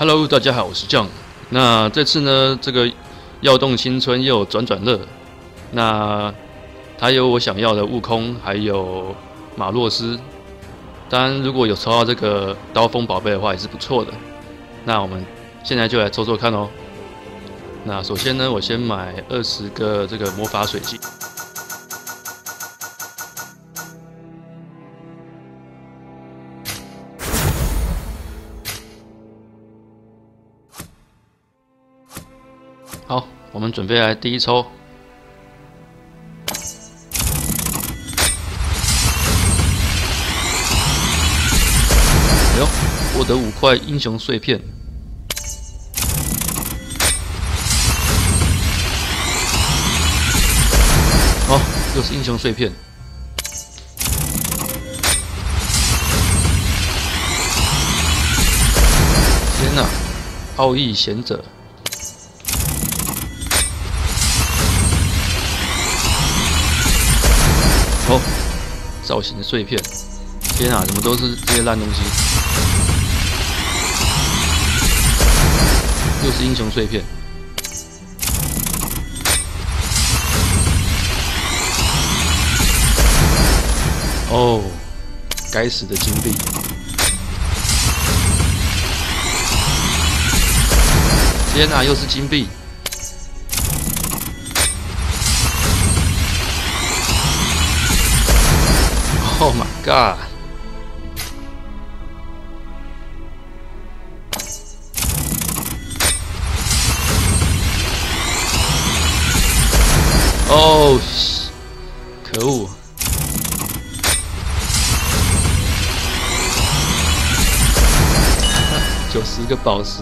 Hello， 大家好，我是 John。那这次呢，这个耀动新村又有转乐，那它有我想要的悟空，还有马洛斯。当然，如果有抽到这个刀锋宝贝的话，也是不错的。那我们现在就来抽抽看哦。那首先呢，我先买20个这个魔法水晶。 好，我们准备来第一抽。哎呦，获得5块英雄碎片。哦，又是英雄碎片。天哪，奥义贤者。 哦，造型碎片，天啊，怎么都是这些烂东西？又是英雄碎片。哦，该死的金币。天啊，又是金币。 Oh my god！ 哦，可恶！90个宝石，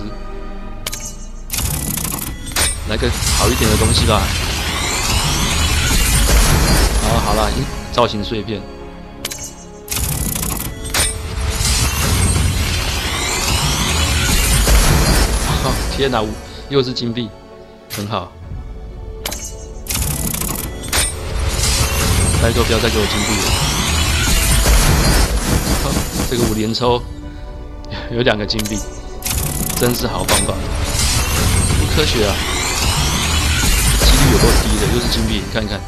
来个好一点的东西吧。啊，好了，造型碎片。 天哪，又是金币，很好。拜托不要再给我金币了。这个5连抽，有2个金币，真是好方法。不科学啊，几率有够低的，又是金币，你看一看。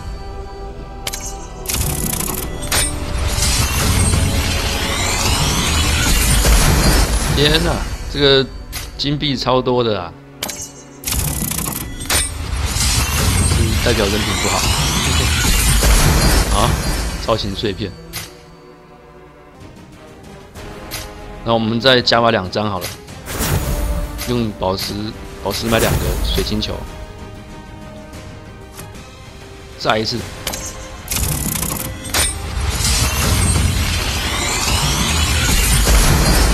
天哪，这个。 金币超多的啊，是代表人品不好。啊，造型碎片。那我们再加码2张好了，用宝石买2个水晶球，再一次。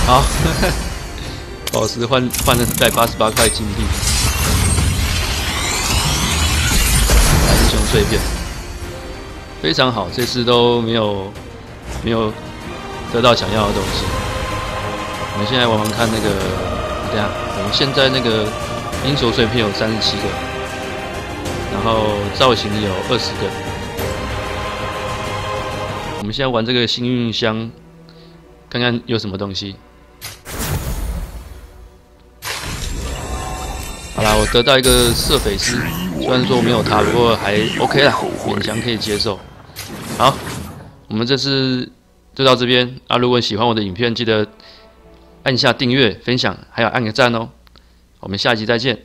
好。宝石换了188块金币，来英雄碎片，非常好，这次都没有得到想要的东西。我们现在玩玩看那个，等下我们现在那个英雄碎片有37个，然后造型有20个。我们现在玩这个幸运箱，看看有什么东西。 好啦，我得到一个射匪师，虽然说没有他，不过还 OK 啦，勉强可以接受。好，我们这次就到这边啊！如果喜欢我的影片，记得按下订阅、分享，还有按个赞哦。我们下一集再见。